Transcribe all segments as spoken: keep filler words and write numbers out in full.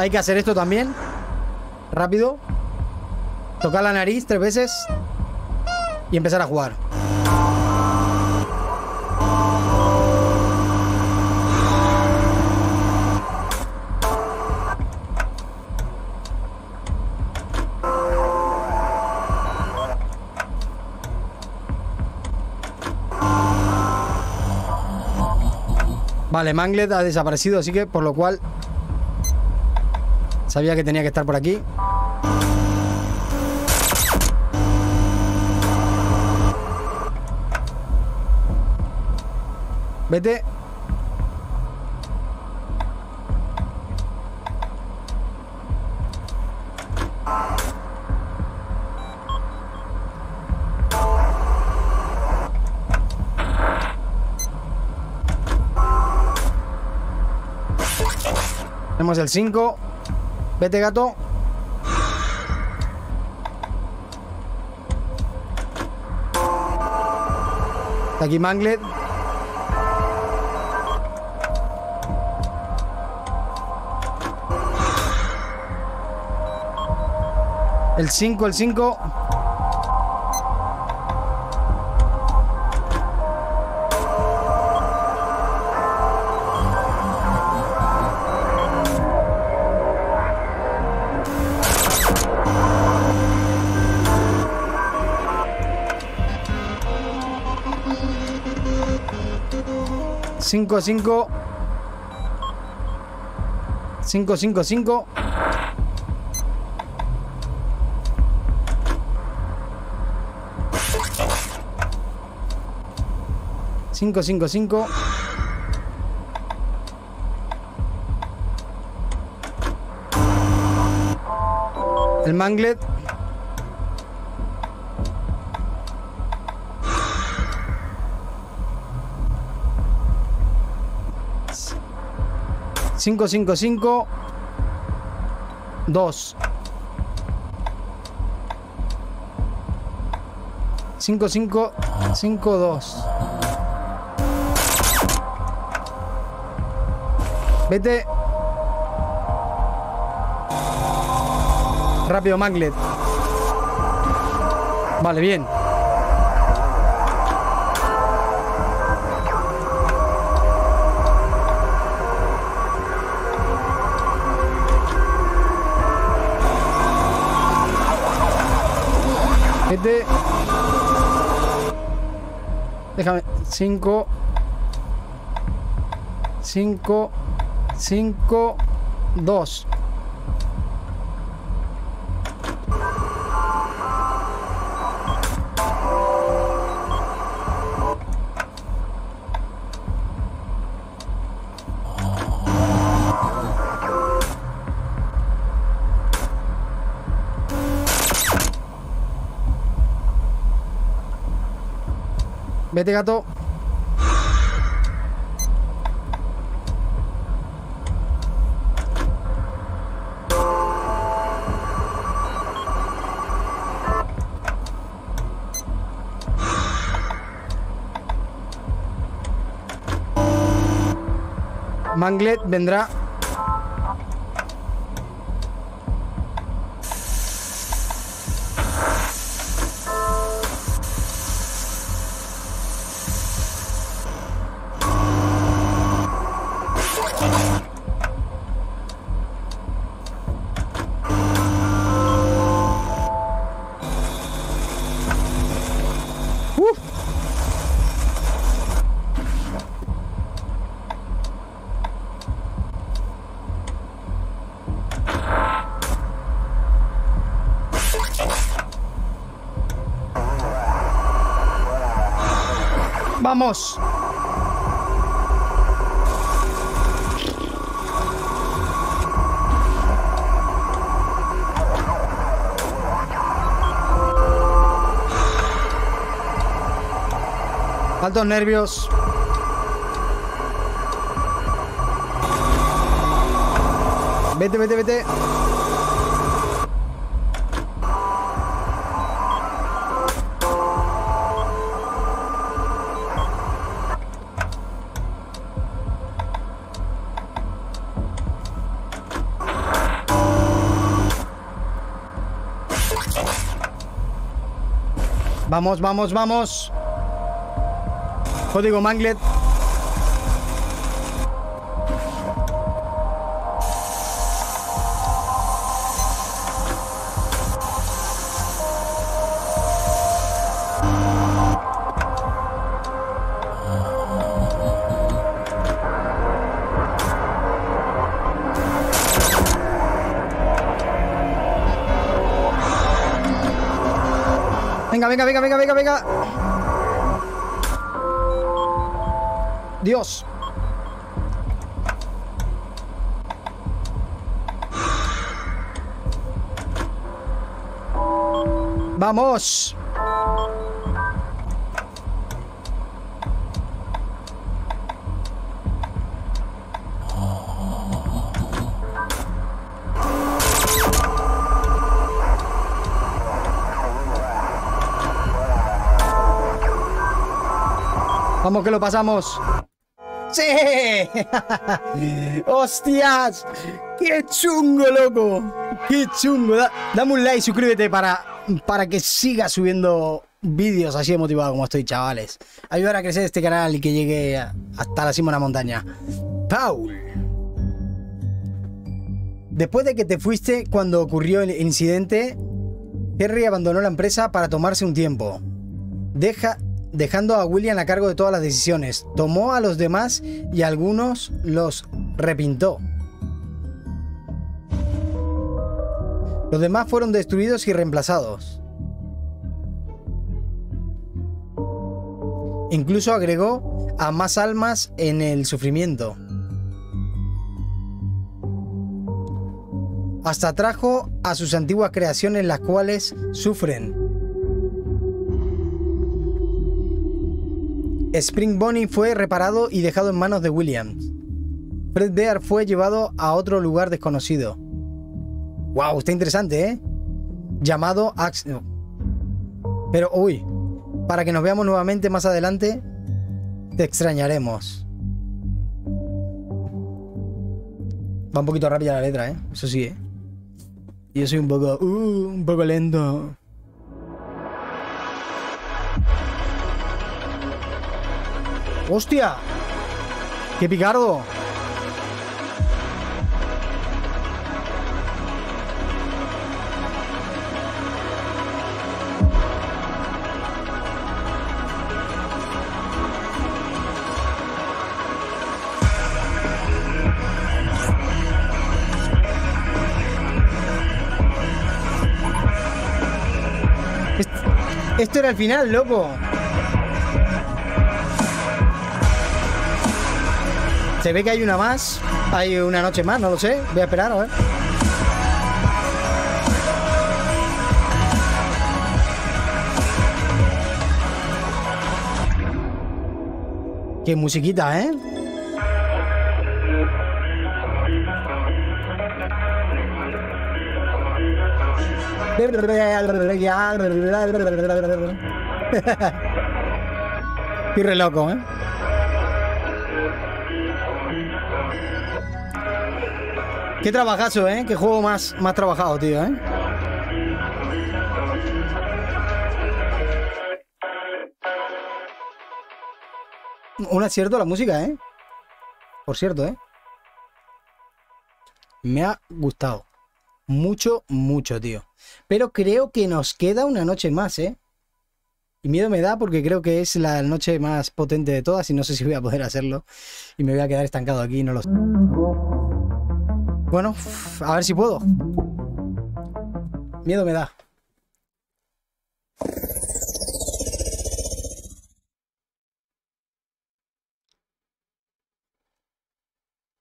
Hay que hacer esto también. Rápido. Tocar la nariz tres veces y empezar a jugar. Vale, Mangle ha desaparecido, así que por lo cual sabía que tenía que estar por aquí. Vete. Tenemos el cinco. Vete, gato. Está aquí Mangle. El cinco, el cinco. cinco, cinco. cinco, cinco, cinco. Cinco, cinco, cinco. El Manglet. Cinco, cinco, cinco. Dos. Cinco, cinco, cinco, dos. Vete. Rápido, Manglet. Vale, bien. Vete. Déjame. Cinco. Cinco. Cinco, dos. Vete, gato. Manglet vendrá. ¡Vamos! Altos nervios. Vete, vete, vete. Vamos, vamos, vamos. Código Mangle. Venga, venga, venga, venga, venga, venga. Dios. Vamos. Vamos que lo pasamos. ¡Sí! ¡Hostias! ¡Qué chungo, loco! ¡Qué chungo! Da, dame un like, suscríbete para, para que siga subiendo vídeos así de motivado como estoy, chavales. Ayudar a crecer este canal y que llegue hasta la cima de la montaña. ¡Paul! Después de que te fuiste cuando ocurrió el incidente, Terry abandonó la empresa para tomarse un tiempo. Deja... Dejando a William a cargo de todas las decisiones. Tomó a los demás y a algunos los repintó. Los demás fueron destruidos y reemplazados. Incluso agregó a más almas en el sufrimiento. Hasta trajo a sus antiguas creaciones, las cuales sufren. Spring Bonnie fue reparado y dejado en manos de Williams. Fredbear fue llevado a otro lugar desconocido. ¡Wow! Está interesante, ¿eh? Llamado Ax... No. Pero, uy, para que nos veamos nuevamente más adelante, te extrañaremos. Va un poquito rápida la letra, ¿eh? Eso sí, ¿eh? Yo soy un poco... Uh, un poco lento... ¡Hostia! ¡Qué picardo! Esto era el final, loco. Se ve que hay una más, hay una noche más, no lo sé, voy a esperar a ver. Qué musiquita, ¿eh? Estoy re loco, ¿eh? Qué trabajazo, ¿eh? Qué juego más, más trabajado, tío, ¿eh? Un acierto a la música, ¿eh? Por cierto, ¿eh? Me ha gustado. Mucho, mucho, tío. Pero creo que nos queda una noche más, ¿eh? Y miedo me da porque creo que es la noche más potente de todas y no sé si voy a poder hacerlo. Y me voy a quedar estancado aquí, no lo sé. Bueno, a ver si puedo. Miedo me da.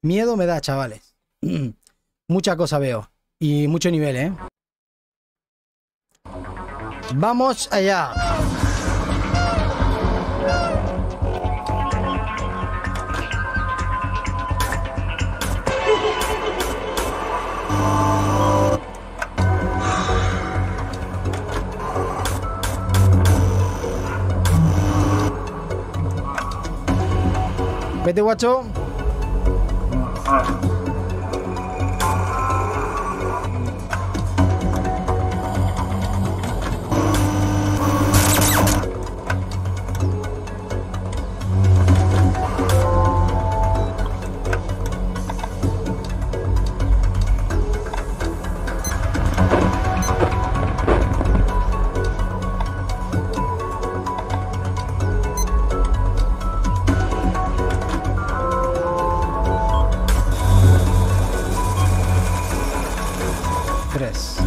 Miedo me da, chavales. Mucha cosa veo. Y mucho nivel, ¿eh? Vamos allá. Vete, guacho. tres.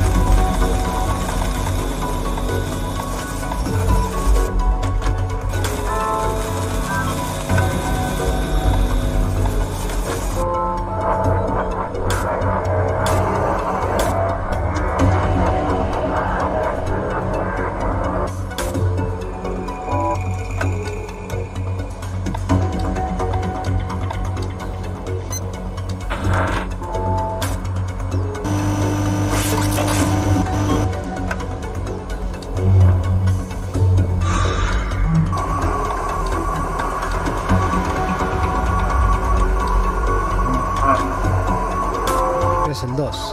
El dos.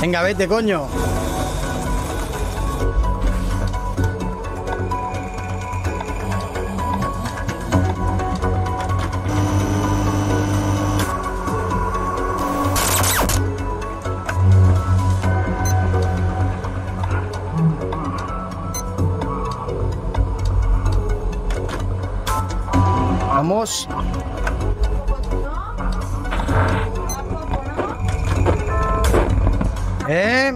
Venga, vete, coño. Vamos. Eh.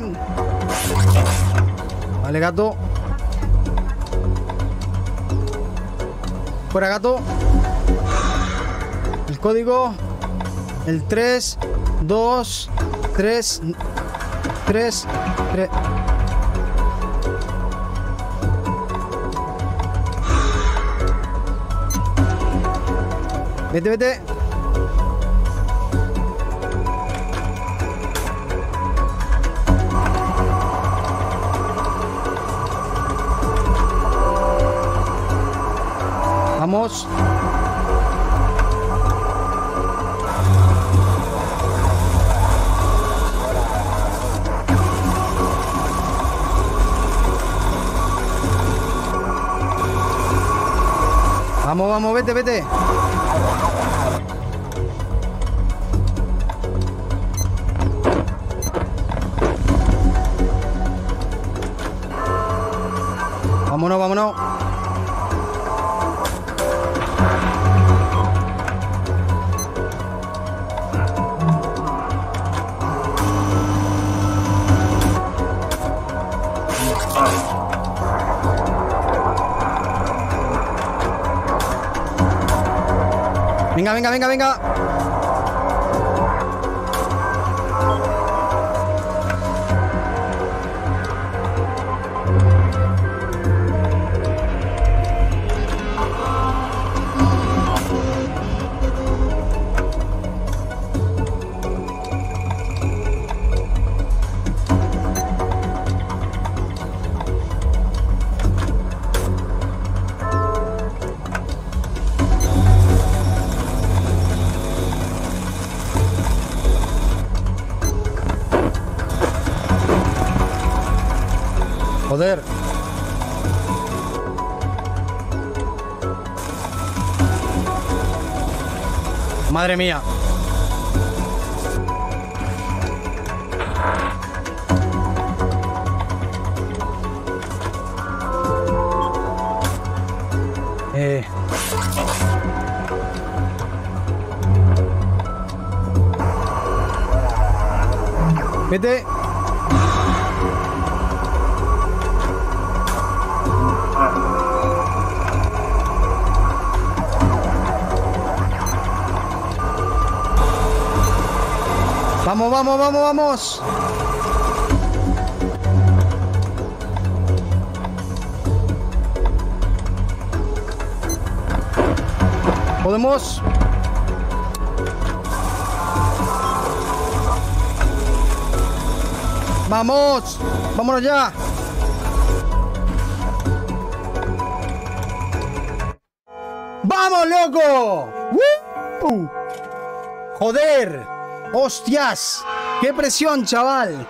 Vale, gato. Fuera, gato. El código. El tres, dos, tres, tres, tres. Vete, vete. Vamos. Vamos, vamos, vete, vete. Vámonos, vámonos. Venga, venga, venga, venga. Joder. Madre mía. Eh. Vete. Vamos, vamos, vamos, vamos. podemos vamos vámonos ya. ¡Vamos, loco! ¡Uh! ¡Joder! ¡Hostias! ¡Qué presión, chaval!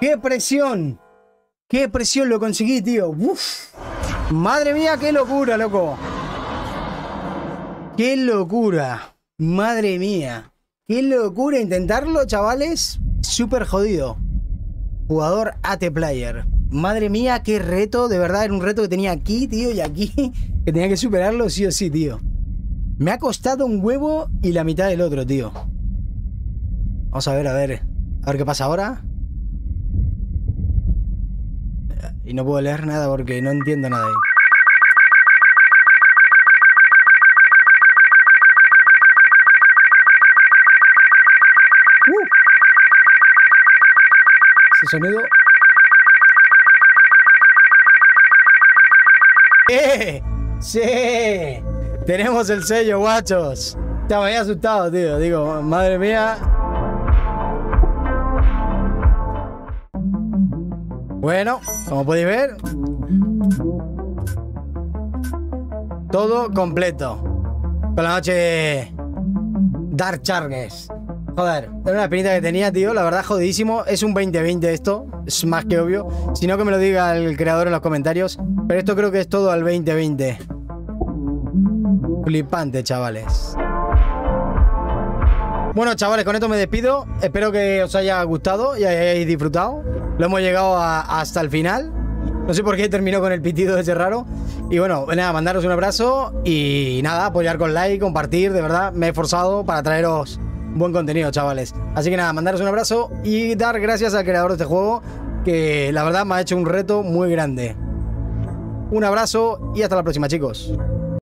¡Qué presión! ¡Qué presión lo conseguí, tío! ¡Uf! ¡Madre mía, qué locura, loco! ¡Qué locura! ¡Madre mía! ¡Qué locura intentarlo, chavales! Súper jodido. Jugador A T Player. Madre mía, qué reto. De verdad, era un reto que tenía aquí, tío, y aquí... que tenía que superarlo sí o sí, tío. Me ha costado un huevo y la mitad del otro, tío. Vamos a ver, a ver. A ver qué pasa ahora. Y no puedo leer nada porque no entiendo nada ahí. Uh. Ese sonido... ¡Eh! ¡Sí! Tenemos el sello, guachos. Ya me había asustado, tío. Digo, madre mía. Bueno, como podéis ver, todo completo. Con la noche Dark Charges. Joder, era una espinita que tenía, tío. La verdad, jodidísimo. Es un veinte veinte esto. Es más que obvio. Si no, que me lo diga el creador en los comentarios. Pero esto creo que es todo al veinte veinte. Flipante, chavales. Bueno, chavales, con esto me despido. Espero que os haya gustado y hayáis disfrutado. Lo hemos llegado a, hasta el final. No sé por qué terminó con el pitido ese raro. Y bueno, nada, mandaros un abrazo. Y nada, apoyar con like, compartir. De verdad, me he esforzado para traeros buen contenido, chavales. Así que nada, mandaros un abrazo y dar gracias al creador de este juego, que la verdad me ha hecho un reto muy grande. Un abrazo y hasta la próxima, chicos.